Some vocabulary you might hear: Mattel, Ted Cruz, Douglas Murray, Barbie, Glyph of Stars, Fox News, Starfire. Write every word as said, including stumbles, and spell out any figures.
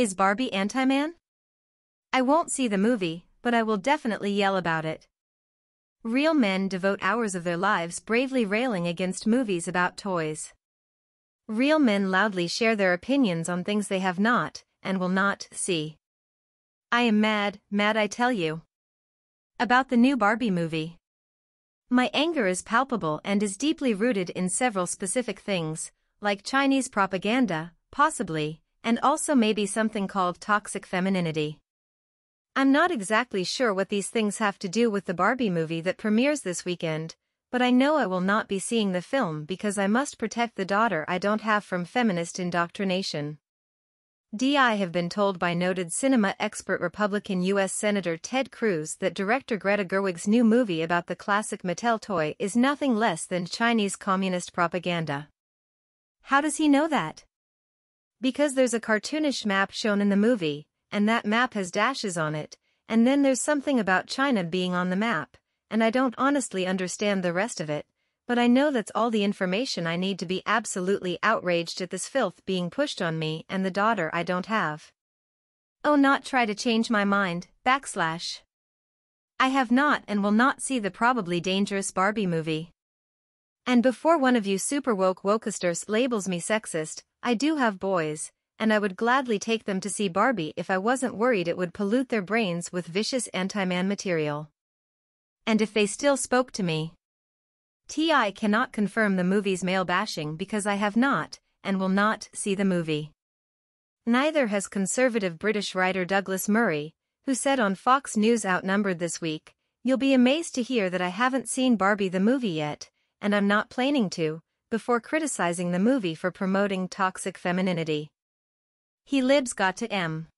Is Barbie Anti-Man? I won't see the movie, but I will definitely yell about it. Real men devote hours of their lives bravely railing against movies about toys. Real men loudly share their opinions on things they have not, and will not, see. I am mad, mad I tell you. About the new Barbie movie. My anger is palpable and is deeply rooted in several specific things, like Chinese propaganda, possibly, and also maybe something called toxic femininity. I'm not exactly sure what these things have to do with the Barbie movie that premieres this weekend, but I know I will not be seeing the film because I must protect the daughter I don't have from feminist indoctrination. D I have been told by noted cinema expert Republican U S Senator Ted Cruz that director Greta Gerwig's new movie about the classic Mattel toy is nothing less than Chinese communist propaganda. How does he know that? Because there's a cartoonish map shown in the movie, and that map has dashes on it, and then there's something about China being on the map, and I don't honestly understand the rest of it, but I know that's all the information I need to be absolutely outraged at this filth being pushed on me and the daughter I don't have. Oh, not try to change my mind, backslash. I have not and will not see the probably dangerous Barbie movie. And before one of you super woke wokesters labels me sexist, I do have boys, and I would gladly take them to see Barbie if I wasn't worried it would pollute their brains with vicious anti-man material. And if they still spoke to me. T I cannot confirm the movie's male bashing because I have not, and will not, see the movie. Neither has conservative British writer Douglas Murray, who said on Fox News Outnumbered this week, "You'll be amazed to hear that I haven't seen Barbie the movie yet, and I'm not planning to," before criticizing the movie for promoting toxic femininity. He libs got to M.